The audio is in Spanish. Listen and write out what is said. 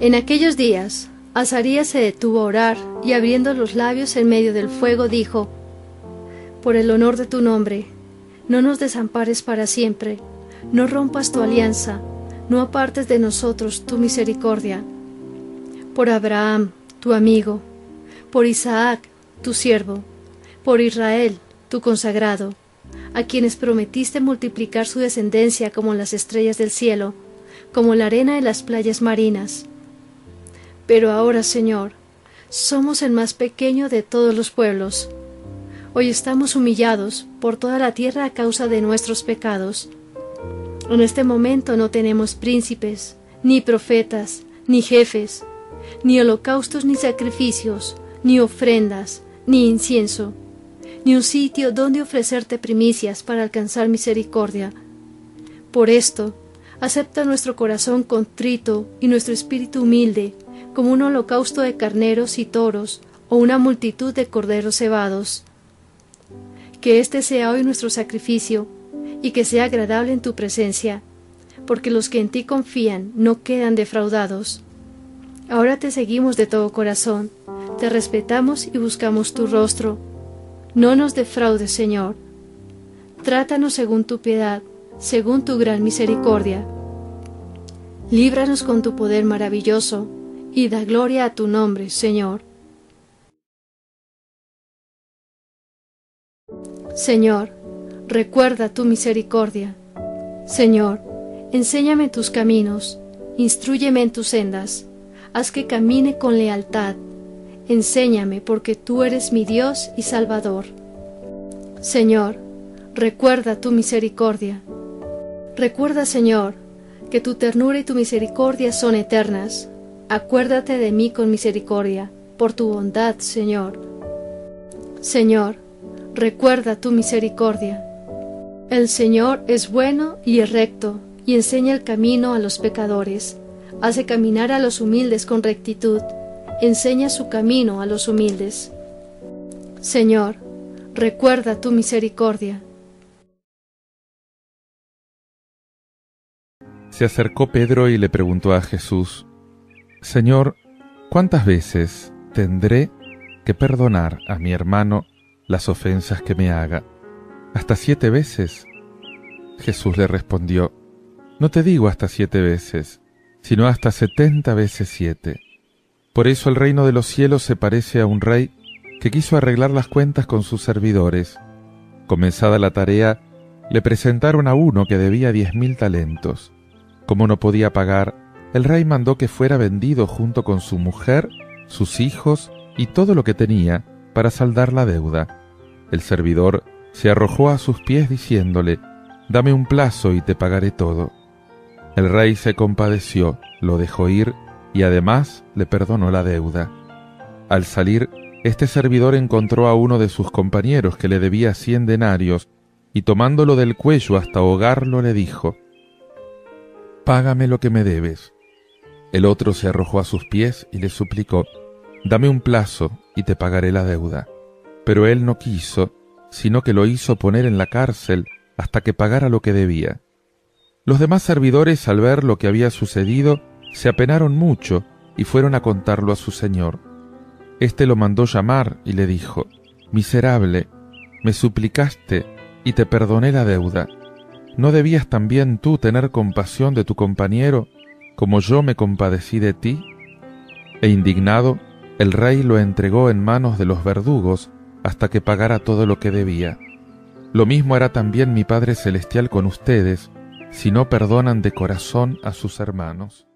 En aquellos días, Azarías se detuvo a orar y abriendo los labios en medio del fuego dijo: Por el honor de tu nombre, no nos desampares para siempre, no rompas tu alianza, no apartes de nosotros tu misericordia. Por Abraham, tu amigo, por Isaac, tu siervo, por Israel, tu consagrado, a quienes prometiste multiplicar su descendencia como las estrellas del cielo, como la arena de las playas marinas. Pero ahora, Señor, somos el más pequeño de todos los pueblos. Hoy estamos humillados por toda la tierra a causa de nuestros pecados. En este momento no tenemos príncipes, ni profetas, ni jefes, ni holocaustos, ni sacrificios, ni ofrendas, ni incienso, ni un sitio donde ofrecerte primicias para alcanzar misericordia. Por esto, acepta nuestro corazón contrito y nuestro espíritu humilde, como un holocausto de carneros y toros, o una multitud de corderos cebados. Que este sea hoy nuestro sacrificio, y que sea agradable en tu presencia, porque los que en ti confían no quedan defraudados. Ahora te seguimos de todo corazón, te respetamos y buscamos tu rostro. No nos defraudes, Señor. Trátanos según tu piedad, según tu gran misericordia. Líbranos con tu poder maravilloso, y da gloria a tu nombre, Señor. Señor, recuerda tu misericordia. Señor, enséñame tus caminos, instrúyeme en tus sendas, haz que camine con lealtad. Enséñame, porque tú eres mi Dios y Salvador. Señor, recuerda tu misericordia. Recuerda, Señor, que tu ternura y tu misericordia son eternas. Acuérdate de mí con misericordia, por tu bondad, Señor. Señor, recuerda tu misericordia. El Señor es bueno y es recto, y enseña el camino a los pecadores. Hace caminar a los humildes con rectitud. Enseña su camino a los humildes. Señor, recuerda tu misericordia. Se acercó Pedro y le preguntó a Jesús: Señor, ¿cuántas veces tendré que perdonar a mi hermano las ofensas que me haga? ¿Hasta 7 veces? Jesús le respondió: No te digo hasta 7 veces, sino hasta 70 veces 7. Por eso el reino de los cielos se parece a un rey que quiso arreglar las cuentas con sus servidores. Comenzada la tarea, le presentaron a uno que debía 10.000 talentos. Como no podía pagar, el rey mandó que fuera vendido junto con su mujer, sus hijos y todo lo que tenía para saldar la deuda. El servidor se arrojó a sus pies diciéndole: Dame un plazo y te pagaré todo. El rey se compadeció, lo dejó ir y además le perdonó la deuda. Al salir, este servidor encontró a uno de sus compañeros que le debía 100 denarios y tomándolo del cuello hasta ahogarlo le dijo: Págame lo que me debes. El otro se arrojó a sus pies y le suplicó: Dame un plazo y te pagaré la deuda. Pero él no quiso, sino que lo hizo poner en la cárcel hasta que pagara lo que debía. Los demás servidores, al ver lo que había sucedido, se apenaron mucho y fueron a contarlo a su señor. Este lo mandó llamar y le dijo: Miserable, me suplicaste y te perdoné la deuda. ¿No debías también tú tener compasión de tu compañero, como yo me compadecí de ti? E indignado, el rey lo entregó en manos de los verdugos hasta que pagara todo lo que debía. Lo mismo hará también mi Padre Celestial con ustedes, si no perdonan de corazón a sus hermanos.